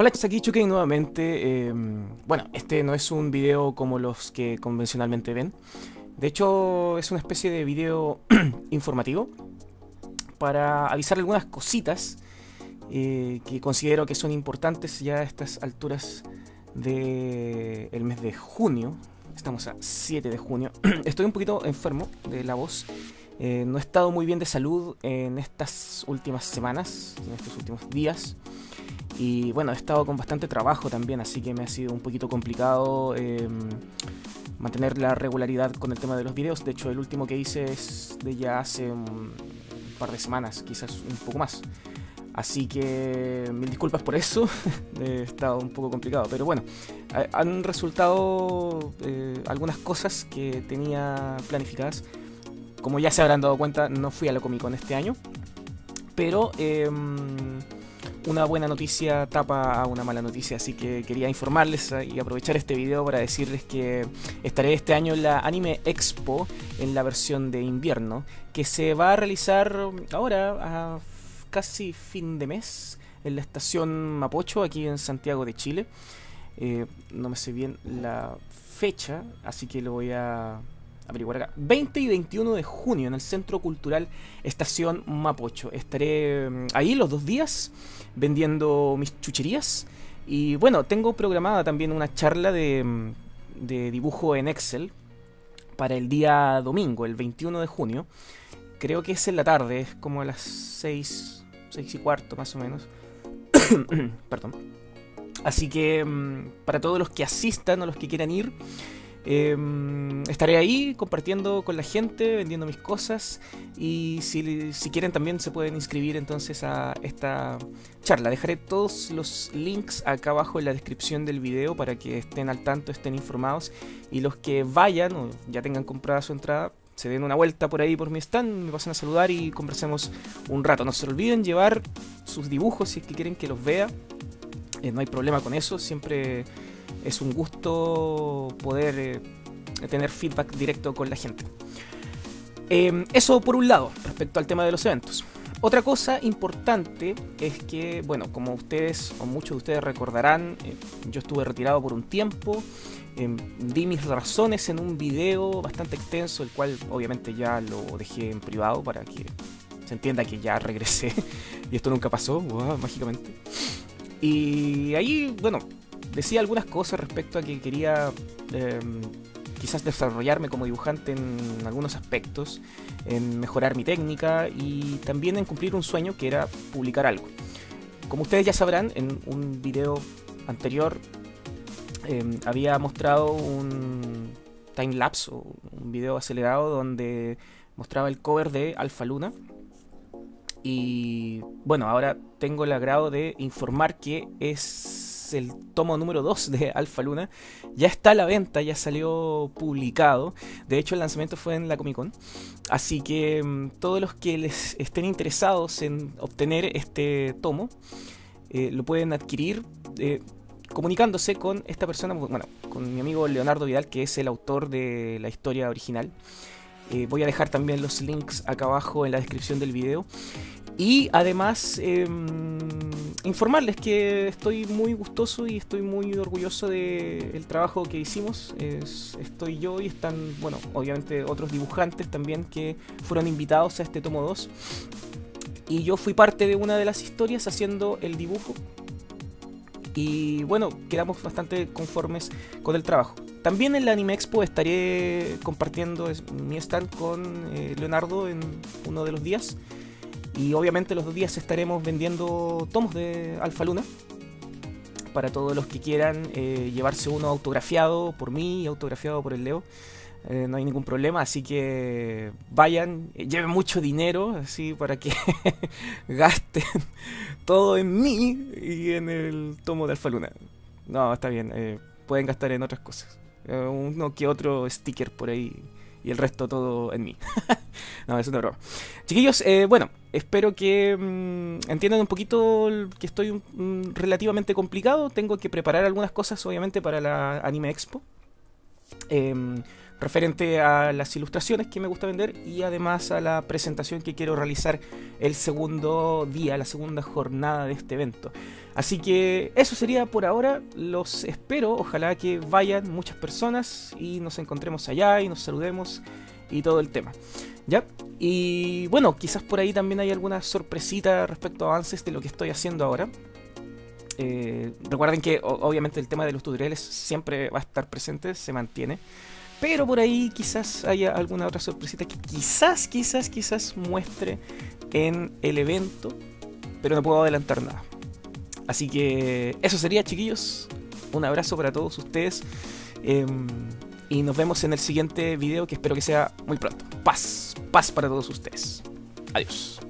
Hola, estamos aquí Shukei nuevamente. Bueno, este no es un video como los que convencionalmente ven. De hecho, es una especie de video informativo para avisar algunas cositas que considero que son importantes ya a estas alturas del mes de junio. Estamos a 7 de junio. Estoy un poquito enfermo de la voz. No he estado muy bien de salud en estas últimas semanas, en estos últimos días. Y bueno, he estado con bastante trabajo también, así que me ha sido un poquito complicado mantener la regularidad con el tema de los videos. De hecho, el último que hice es de ya hace un par de semanas, quizás un poco más. Así que mil disculpas por eso, he estado un poco complicado. Pero bueno, han resultado algunas cosas que tenía planificadas. Como ya se habrán dado cuenta, no fui a la Comic Con este año. Pero una buena noticia tapa a una mala noticia, así que quería informarles y aprovechar este video para decirles que estaré este año en la Anime Expo, en la versión de invierno, que se va a realizar ahora, a casi fin de mes, en la estación Mapocho, aquí en Santiago de Chile. No me sé bien la fecha, así que lo voy a averiguar acá. 20 y 21 de junio en el Centro Cultural Estación Mapocho. Estaré ahí los dos días vendiendo mis chucherías. Y bueno, tengo programada también una charla de dibujo en Excel para el día domingo, el 21 de junio. Creo que es en la tarde, es como a las 6 y cuarto más o menos. Perdón. Así que para todos los que asistan o los que quieran ir, estaré ahí compartiendo con la gente, vendiendo mis cosas. Y si quieren también se pueden inscribir entonces a esta charla. Dejaré todos los links acá abajo en la descripción del video para que estén al tanto, estén informados. Y los que vayan o ya tengan comprada su entrada, se den una vuelta por ahí por mi stand, me pasen a saludar y conversemos un rato. No se olviden llevar sus dibujos si es que quieren que los vea. No hay problema con eso, siempre es un gusto poder tener feedback directo con la gente. Eso por un lado, respecto al tema de los eventos. Otra cosa importante es que, bueno, como ustedes o muchos de ustedes recordarán, yo estuve retirado por un tiempo. Di mis razones en un video bastante extenso, el cual obviamente ya lo dejé en privado para que se entienda que ya regresé. Y esto nunca pasó, wow, mágicamente. Y ahí, bueno, decía algunas cosas respecto a que quería quizás desarrollarme como dibujante en algunos aspectos, en mejorar mi técnica y también en cumplir un sueño que era publicar algo. Como ustedes ya sabrán, en un video anterior había mostrado un timelapse o un video acelerado donde mostraba el cover de Alpha Luna. Y bueno, ahora tengo el agrado de informar que es el tomo número 2 de Alpha Luna. Ya está a la venta, ya salió publicado. De hecho, el lanzamiento fue en la Comic Con. Así que todos los que les estén interesados en obtener este tomo, lo pueden adquirir comunicándose con esta persona, bueno, con mi amigo Leonardo Vidal, que es el autor de la historia original. Voy a dejar también los links acá abajo en la descripción del video. Y además informarles que estoy muy gustoso y estoy muy orgulloso del trabajo que hicimos. Estoy yo y están, bueno, obviamente otros dibujantes también que fueron invitados a este tomo 2. Y yo fui parte de una de las historias haciendo el dibujo. Y bueno, quedamos bastante conformes con el trabajo. También en la Anime Expo estaré compartiendo mi stand con Leonardo en uno de los días. Y obviamente los dos días estaremos vendiendo tomos de Alpha Luna para todos los que quieran llevarse uno autografiado por mí y autografiado por el Leo. No hay ningún problema, así que vayan, lleven mucho dinero así para que gasten todo en mí y en el tomo de Alpha Luna. No, está bien, pueden gastar en otras cosas. Uno que otro sticker por ahí y el resto todo en mí. No, es una broma. Chiquillos, bueno, espero que entiendan un poquito que estoy relativamente complicado. Tengo que preparar algunas cosas, obviamente, para la Anime Expo. referente a las ilustraciones que me gusta vender y además a la presentación que quiero realizar el segundo día, la segunda jornada de este evento. Así que eso sería por ahora, los espero, ojalá que vayan muchas personas y nos encontremos allá y nos saludemos y todo el tema, ¿ya? Y bueno, quizás por ahí también hay alguna sorpresita respecto a avances de lo que estoy haciendo ahora. Recuerden que obviamente el tema de los tutoriales siempre va a estar presente, se mantiene. Pero por ahí quizás haya alguna otra sorpresita que quizás muestre en el evento. Pero no puedo adelantar nada. Así que eso sería, chiquillos. Un abrazo para todos ustedes. Y nos vemos en el siguiente video, que espero que sea muy pronto. Paz para todos ustedes. Adiós.